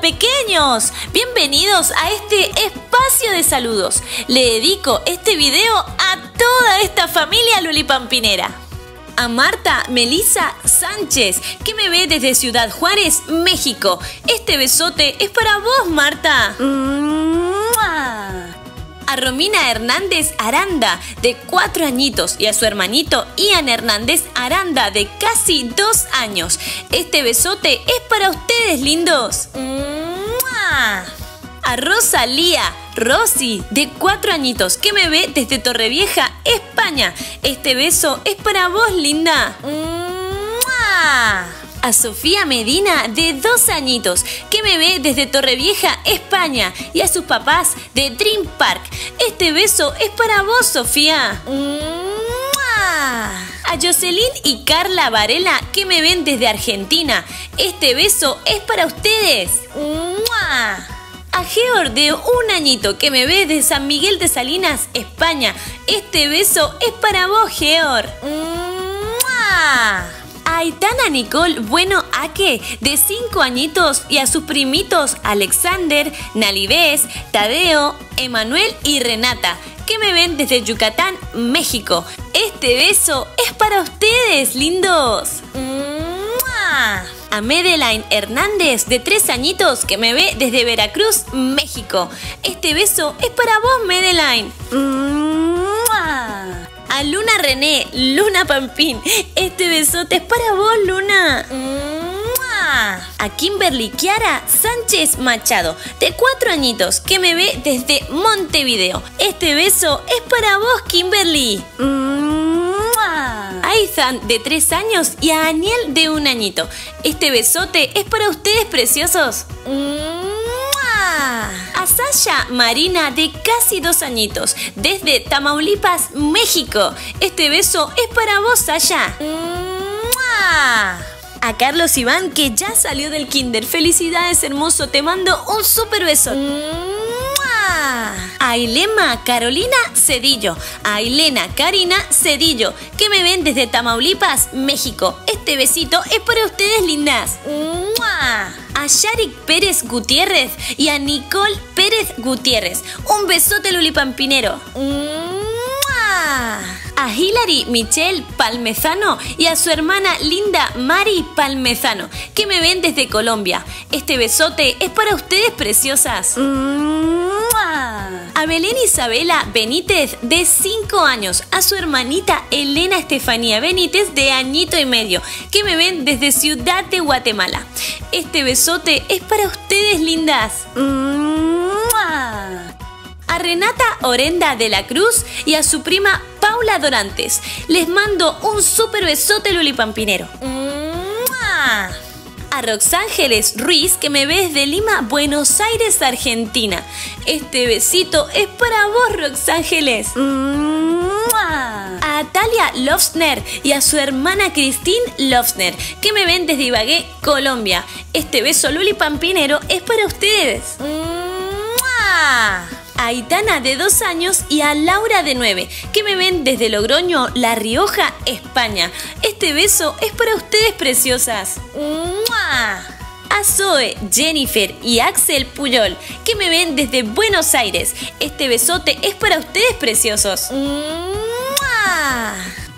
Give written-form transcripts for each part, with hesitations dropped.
pequeños, bienvenidos a este espacio de saludos. Le dedico este video a toda esta familia lulipampinera. A Marta Melisa Sánchez, que me ve desde Ciudad Juárez, México. Este besote es para vos, Marta. ¡Mua! A Romina Hernández Aranda, de 4 añitos, y a su hermanito Ian Hernández Aranda, de casi 2 años. Este besote es para ustedes, lindos. ¡Mua! A Rosalía Rosy, de 4 añitos, que me ve desde Torrevieja, España. Este beso es para vos, linda. ¡Mua! A Sofía Medina, de 2 añitos, que me ve desde Torrevieja, España, y a sus papás de Dream Park. Este beso es para vos, Sofía. ¡Mua! A Jocelyn y Carla Varela, que me ven desde Argentina. Este beso es para ustedes. ¡Mua! A Georg, de 1 añito, que me ve desde San Miguel de Salinas, España. Este beso es para vos, Georg. ¡Mua! A Aitana Nicole Bueno Aque, de 5 añitos, y a sus primitos Alexander, Nalibés, Tadeo, Emanuel y Renata, que me ven desde Yucatán, México. Este beso es para ustedes, lindos. ¡Mua! A Medelaine Hernández, de 3 añitos, que me ve desde Veracruz, México. Este beso es para vos, Medelaine. ¡Mua! A Luna René, Luna Pampín, este besote es para vos, Luna. ¡Mua! A Kimberly Kiara Sánchez Machado, de 4 añitos, que me ve desde Montevideo. Este beso es para vos, Kimberly. ¡Mua! A Ethan, de 3 años, y a Aniel, de 1 añito. Este besote es para ustedes, preciosos. ¡Mua! A Sasha Marina, de casi 2 añitos, desde Tamaulipas, México. Este beso es para vos, Sasha. ¡Mua! A Carlos Iván, que ya salió del kinder. Felicidades, hermoso. Te mando un súper beso. ¡Mua! A Ilema Carolina Cedillo, a Elena Karina Cedillo, que me ven desde Tamaulipas, México. Este besito es para ustedes, lindas. ¡Mua! A Yarik Pérez Gutiérrez y a Nicole Pérez Gutiérrez. Un besote, lulipampinero. ¡Mua! A Hilary Michelle Palmezano y a su hermana linda Mari Palmezano, que me ven desde Colombia. Este besote es para ustedes, preciosas. ¡Mua! A Belén Isabela Benítez, de 5 años, a su hermanita Elena Estefanía Benítez, de 1 añito y medio, que me ven desde Ciudad de Guatemala. Este besote es para ustedes, lindas. ¡Mua! A Renata Orenda de la Cruz y a su prima Paula Dorantes. Les mando un súper besote, lulipampinero. ¡Mua! A Roxángeles Ruiz, que me ve desde Lima, Buenos Aires, Argentina. Este besito es para vos, Roxángeles. ¡Mua! A Talia Lofsner y a su hermana Christine Lofsner, que me ven desde Ibagué, Colombia. Este beso lulipampinero es para ustedes. ¡Mua! A Aitana, de 2 años, y a Laura, de 9, que me ven desde Logroño, La Rioja, España. Este beso es para ustedes, preciosas. ¡Mua! A Zoe, Jennifer y Axel Puyol, que me ven desde Buenos Aires. Este besote es para ustedes, preciosos. ¡Mua!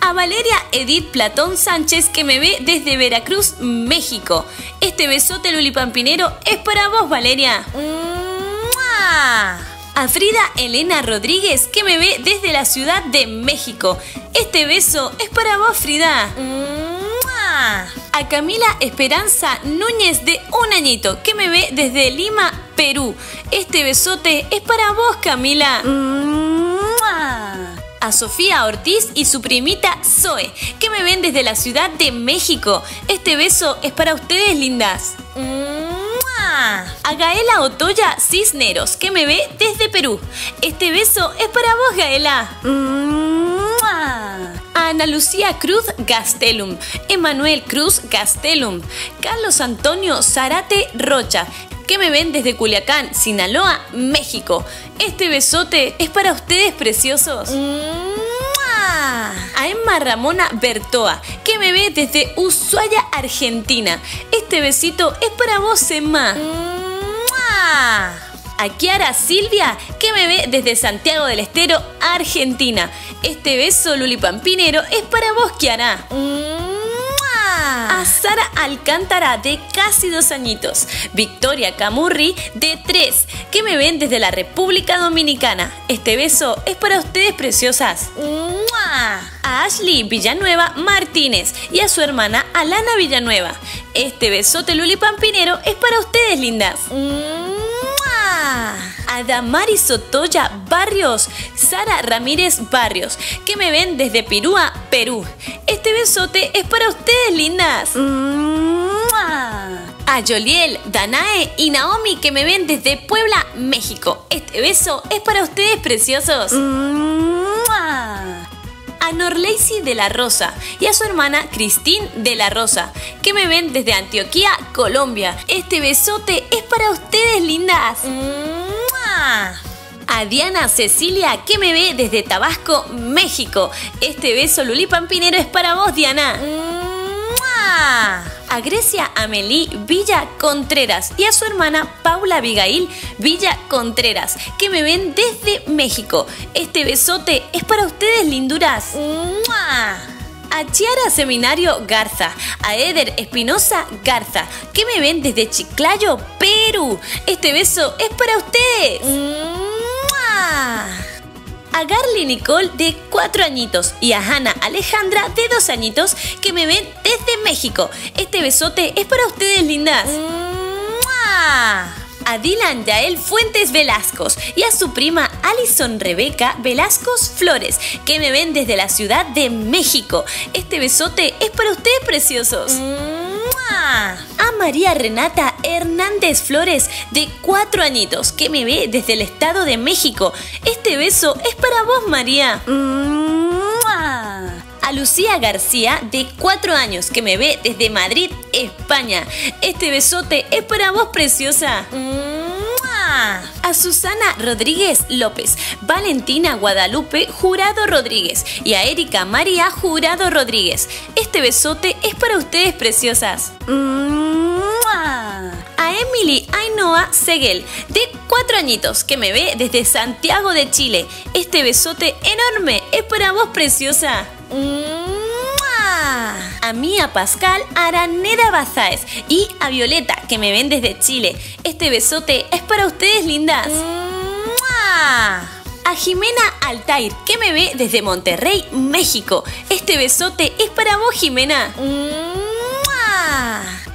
A Valeria Edith Platón Sánchez, que me ve desde Veracruz, México. Este besote lulipampinero es para vos, Valeria. ¡Mua! A Frida Elena Rodríguez, que me ve desde la Ciudad de México. Este beso es para vos, Frida. ¡Mua! A Camila Esperanza Núñez, de 1 añito, que me ve desde Lima, Perú. Este besote es para vos, Camila. ¡Mua! A Sofía Ortiz y su primita Zoe, que me ven desde la Ciudad de México. Este beso es para ustedes, lindas. A Gaela Otoya Cisneros, que me ve desde Perú. Este beso es para vos, Gaela. ¡Mua! A Ana Lucía Cruz Gastelum, Emanuel Cruz Gastelum, Carlos Antonio Zarate Rocha, que me ven desde Culiacán, Sinaloa, México. Este besote es para ustedes, preciosos. ¡Mua! A Emma Ramona Bertoa, que me ve desde Ushuaia, Argentina. Este besito es para vos, Emma. ¡Hola! Aquí Ara Silvia, que me ve desde Santiago del Estero, Argentina. Este beso Luli Pampinero es para vos, Kiara. A Sara Alcántara, de casi 2 añitos. Victoria Camurri, de 3, que me ven desde la República Dominicana. Este beso es para ustedes, preciosas. A Ashley Villanueva Martínez y a su hermana Alana Villanueva. Este besote Luli Pampinero es para ustedes, lindas. A Damari Sotoya Barrios, Sara Ramírez Barrios, que me ven desde Pirúa, Perú. Este besote es para ustedes, lindas. A Yoliel, Danae y Naomi, que me ven desde Puebla, México. Este beso es para ustedes, preciosos. A Norleisi de la Rosa y a su hermana Cristín de la Rosa, que me ven desde Antioquia, Colombia. Este besote es para ustedes, lindas. A Diana Cecilia, que me ve desde Tabasco, México. Este beso Luli Pampinero es para vos, Diana. A Grecia Amelie Villa Contreras y a su hermana Paula Abigail Villa Contreras, que me ven desde México. Este besote es para ustedes, linduras. A Chiara Seminario Garza, a Eder Espinosa Garza, que me ven desde Chiclayo, Perú. Este beso es para ustedes. A Garly Nicole, de 4 añitos, y a Hanna Alejandra, de 2 añitos, que me ven desde México. Este besote es para ustedes, lindas. A Dylan Yael Fuentes Velascos y a su prima Alison Rebeca Velascos Flores, que me ven desde la Ciudad de México. Este besote es para ustedes, preciosos. A María Renata Hernández Flores, de 4 añitos, que me ve desde el Estado de México. Este beso es para vos, María. A Lucía García, de 4 años, que me ve desde Madrid, España. Este besote es para vos, preciosa. A Susana Rodríguez López, Valentina Guadalupe Jurado Rodríguez y a Erika María Jurado Rodríguez. Este besote es para ustedes, preciosas. A Emily Ainhoa Seguel, de 4 añitos, que me ve desde Santiago de Chile. Este besote enorme es para vos, preciosa. A Mía Pascal Araneda Bazáez y a Violeta, que me ven desde Chile. Este besote es para ustedes, lindas. A Jimena Altair, que me ve desde Monterrey, México. Este besote es para vos, Jimena.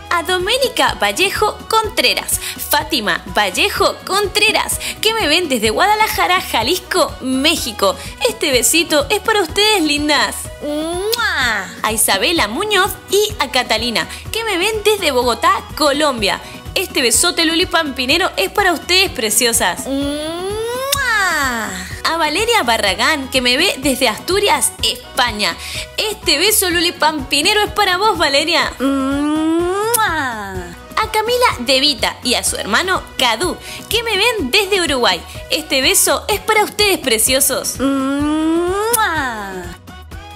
A Doménica Vallejo Contreras, Fátima Vallejo Contreras, que me ven desde Guadalajara, Jalisco, México. Este besito es para ustedes, lindas. A Isabela Muñoz y a Catalina, que me ven desde Bogotá, Colombia. Este besote Luli Pampinero es para ustedes, preciosas. A Valeria Barragán, que me ve desde Asturias, España. Este beso Luli Pampinero es para vos, Valeria. A Camila De Vita y a su hermano Cadu, que me ven desde Uruguay. Este beso es para ustedes, preciosos.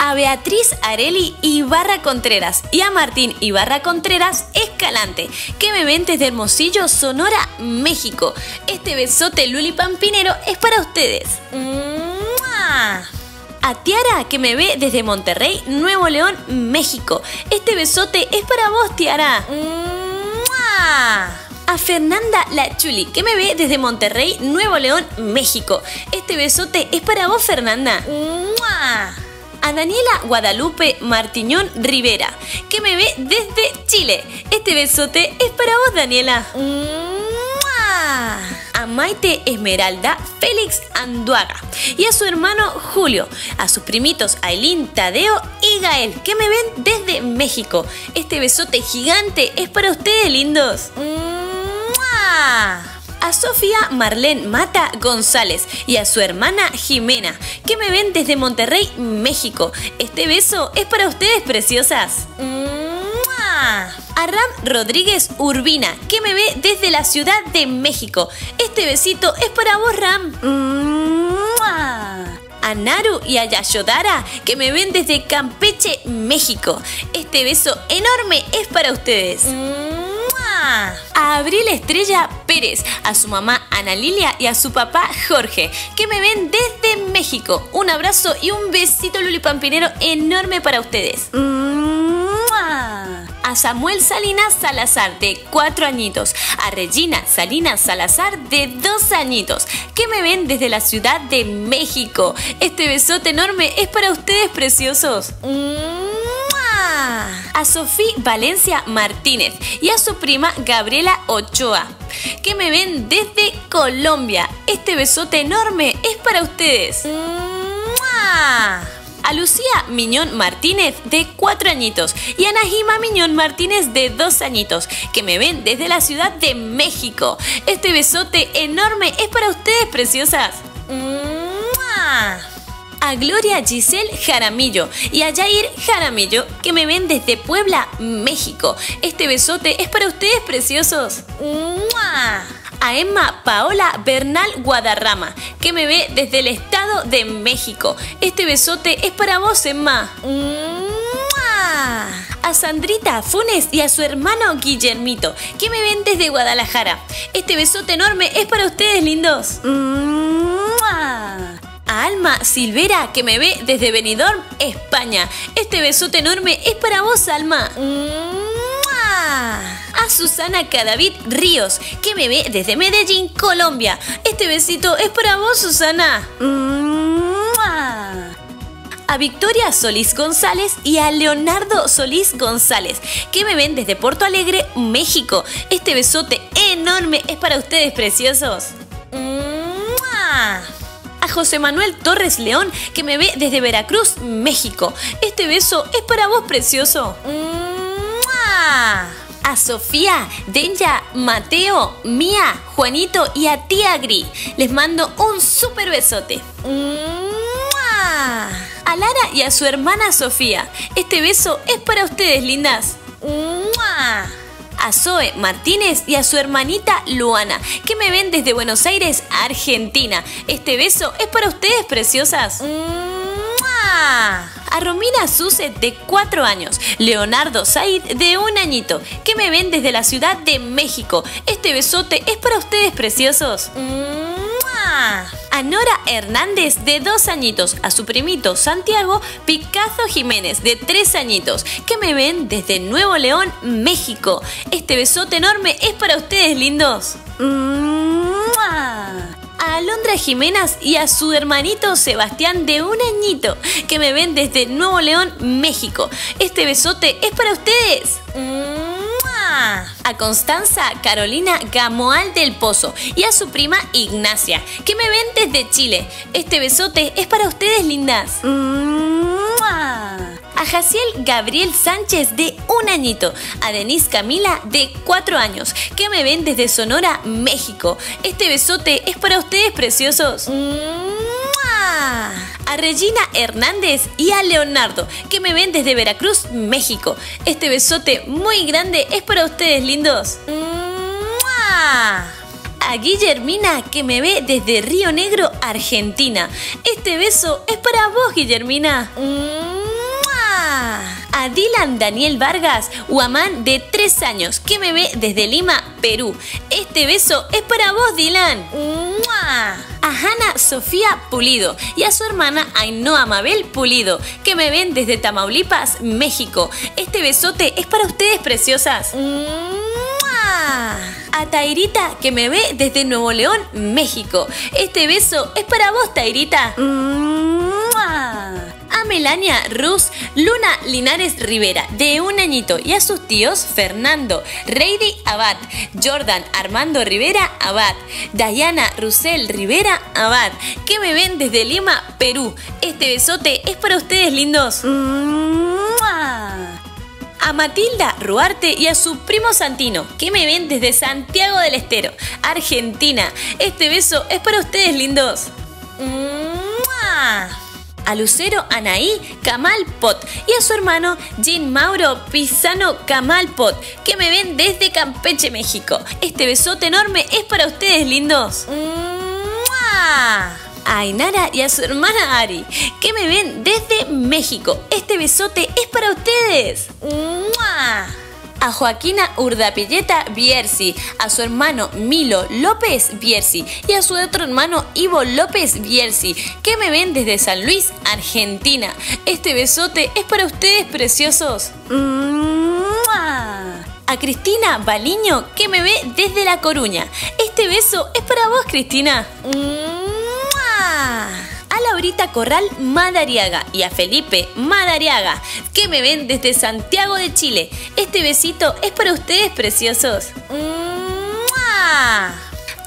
A Beatriz Areli Ibarra Contreras y a Martín Ibarra Contreras Escalante, que me ven desde Hermosillo, Sonora, México. Este besote Luli Pampinero es para ustedes. A Tiara, que me ve desde Monterrey, Nuevo León, México. Este besote es para vos, Tiara. A Fernanda Lachuli, que me ve desde Monterrey, Nuevo León, México. Este besote es para vos, Fernanda. A Daniela Guadalupe Martiñón Rivera, que me ve desde Chile. Este besote es para vos, Daniela. A Maite Esmeralda Félix Anduaga y a su hermano Julio, a sus primitos Ailín, Tadeo y Gael, que me ven desde México. Este besote gigante es para ustedes, lindos. A Sofía Marlene Mata González y a su hermana Jimena, que me ven desde Monterrey, México. Este beso es para ustedes, preciosas. A Ram Rodríguez Urbina, que me ve desde la Ciudad de México. Este besito es para vos, Ram. A Naru y a Yashodara, que me ven desde Campeche, México. Este beso enorme es para ustedes. A Abril Estrella Pérez, a su mamá Ana Lilia y a su papá Jorge, que me ven desde México. Un abrazo y un besito lulipampinero enorme para ustedes. ¡Mua! A Samuel Salinas Salazar, de 4 añitos, a Regina Salinas Salazar, de 2 añitos, que me ven desde la Ciudad de México. Este besote enorme es para ustedes, preciosos. ¡Mua! A Sofía Valencia Martínez y a su prima Gabriela Ochoa, que me ven desde Colombia. Este besote enorme es para ustedes. ¡Mua! A Lucía Miñón Martínez, de 4 añitos, y a Najima Miñón Martínez, de 2 añitos, que me ven desde la Ciudad de México. Este besote enorme es para ustedes, preciosas. ¡Mua! A Gloria Giselle Jaramillo y a Jair Jaramillo, que me ven desde Puebla, México. Este besote es para ustedes, preciosos. ¡Mua! A Emma Paola Bernal Guadarrama, que me ve desde el Estado de México. Este besote es para vos, Emma. ¡Mua! A Sandrita Funes y a su hermano Guillermito, que me ven desde Guadalajara. Este besote enorme es para ustedes, lindos. ¡Mua! A Alma Silvera, que me ve desde Benidorm, España. Este besote enorme es para vos, Alma. ¡Mua! A Susana Cadavid Ríos, que me ve desde Medellín, Colombia. Este besito es para vos, Susana. ¡Mua! A Victoria Solís González y a Leonardo Solís González, que me ven desde Porto Alegre, México. Este besote enorme es para ustedes, preciosos. ¡Mua! A José Manuel Torres León, que me ve desde Veracruz, México. Este beso es para vos, precioso. ¡Mua! A Sofía, Denya, Mateo, Mía, Juanito y a tía Gri. Les mando un súper besote. ¡Mua! A Lara y a su hermana Sofía. Este beso es para ustedes, lindas. ¡Mua! A Zoe Martínez y a su hermanita Luana, que me ven desde Buenos Aires, Argentina. Este beso es para ustedes, preciosas. ¡Mua! A Romina Suset, de 4 años, Leonardo Said, de 1 añito, que me ven desde la Ciudad de México. Este besote es para ustedes, preciosos. ¡Mua! A Nora Hernández, de 2 añitos, a su primito Santiago Picazo Jiménez, de 3 añitos, que me ven desde Nuevo León, México. Este besote enorme es para ustedes, lindos. ¡Mua! A Alondra Jiménez y a su hermanito Sebastián, de 1 añito, que me ven desde Nuevo León, México. Este besote es para ustedes. ¡Mua! A Constanza Carolina Gamoal del Pozo y a su prima Ignacia, que me ven desde Chile. Este besote es para ustedes, lindas. ¡Mua! A Jaciel Gabriel Sánchez, de 1 añito, a Denise Camila, de 4 años, que me ven desde Sonora, México. Este besote es para ustedes, preciosos. ¡Mua! A Regina Hernández y a Leonardo, que me ven desde Veracruz, México. Este besote muy grande es para ustedes, lindos. ¡Mua! A Guillermina, que me ve desde Río Negro, Argentina. Este beso es para vos, Guillermina. A Dylan Daniel Vargas Huamán, de 3 años, que me ve desde Lima, Perú. Este beso es para vos, Dylan. ¡Mua! A Hanna Sofía Pulido y a su hermana Ainhoa Mabel Pulido, que me ven desde Tamaulipas, México. Este besote es para ustedes, preciosas. ¡Mua! A Tairita, que me ve desde Nuevo León, México. Este beso es para vos, Tairita. ¡Mua! A Melania Ruz Luna Linares Rivera, de 1 añito, y a sus tíos Fernando, Reidy Abad, Jordan Armando Rivera Abad, Dayana Rusel Rivera Abad, que me ven desde Lima, Perú. Este besote es para ustedes, lindos. ¡Mua! A Matilda Ruarte y a su primo Santino, que me ven desde Santiago del Estero, Argentina. Este beso es para ustedes, lindos. ¡Mua! A Lucero Anaí Camal Pot y a su hermano Jean Mauro Pisano Camal Pot, que me ven desde Campeche, México. Este besote enorme es para ustedes, lindos. ¡Mua! A Ainara y a su hermana Ari, que me ven desde México. Este besote es para ustedes. ¡Mua! a Joaquina Urdapilleta Bierzi, a su hermano Milo López Bierzi y a su otro hermano Ivo López Bierzi, que me ven desde San Luis, Argentina. Este besote es para ustedes, preciosos. ¡Mua! A Cristina Baliño, que me ve desde La Coruña. Este beso es para vos, Cristina. ¡Mua! A Laurita Corral Madariaga y a Felipe Madariaga, que me ven desde Santiago de Chile. Este besito es para ustedes, preciosos. ¡Mua!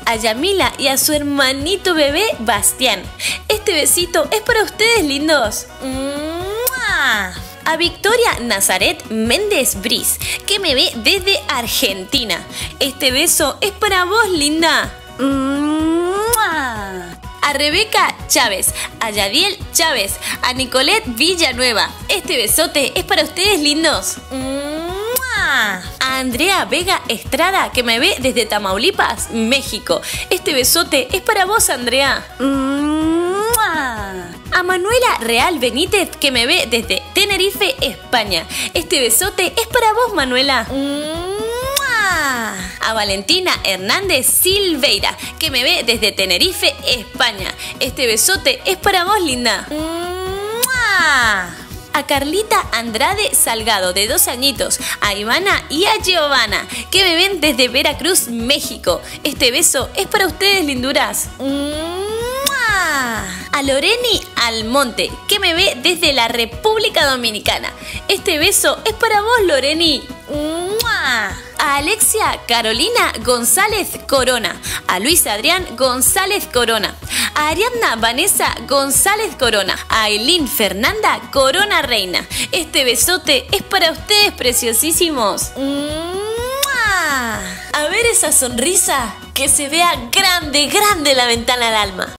A Yamila y a su hermanito bebé Bastián. Este besito es para ustedes, lindos. ¡Mua! A Victoria Nazaret Méndez Briz, que me ve desde Argentina. Este beso es para vos, linda. ¡Mua! A Rebeca Chávez, a Yadiel Chávez, a Nicolette Villanueva. Este besote es para ustedes, lindos. ¡Mua! A Andrea Vega Estrada, que me ve desde Tamaulipas, México. Este besote es para vos, Andrea. ¡Mua! A Manuela Real Benítez, que me ve desde Tenerife, España. Este besote es para vos, Manuela. ¡Mua! A Valentina Hernández Silveira, que me ve desde Tenerife, España. Este besote es para vos, linda. ¡Mua! A Carlita Andrade Salgado, de 2 añitos, a Ivana y a Giovanna, que me ven desde Veracruz, México. Este beso es para ustedes, linduras. ¡Mua! A Loreni Almonte, que me ve desde la República Dominicana. Este beso es para vos, Loreni. ¡Mua! A Alexia Carolina González Corona, a Luis Adrián González Corona, a Ariadna Vanessa González Corona, a Ailín Fernanda Corona Reina. Este besote es para ustedes, preciosísimos. ¡Mua! A ver esa sonrisa, que se vea grande, grande la ventana al alma.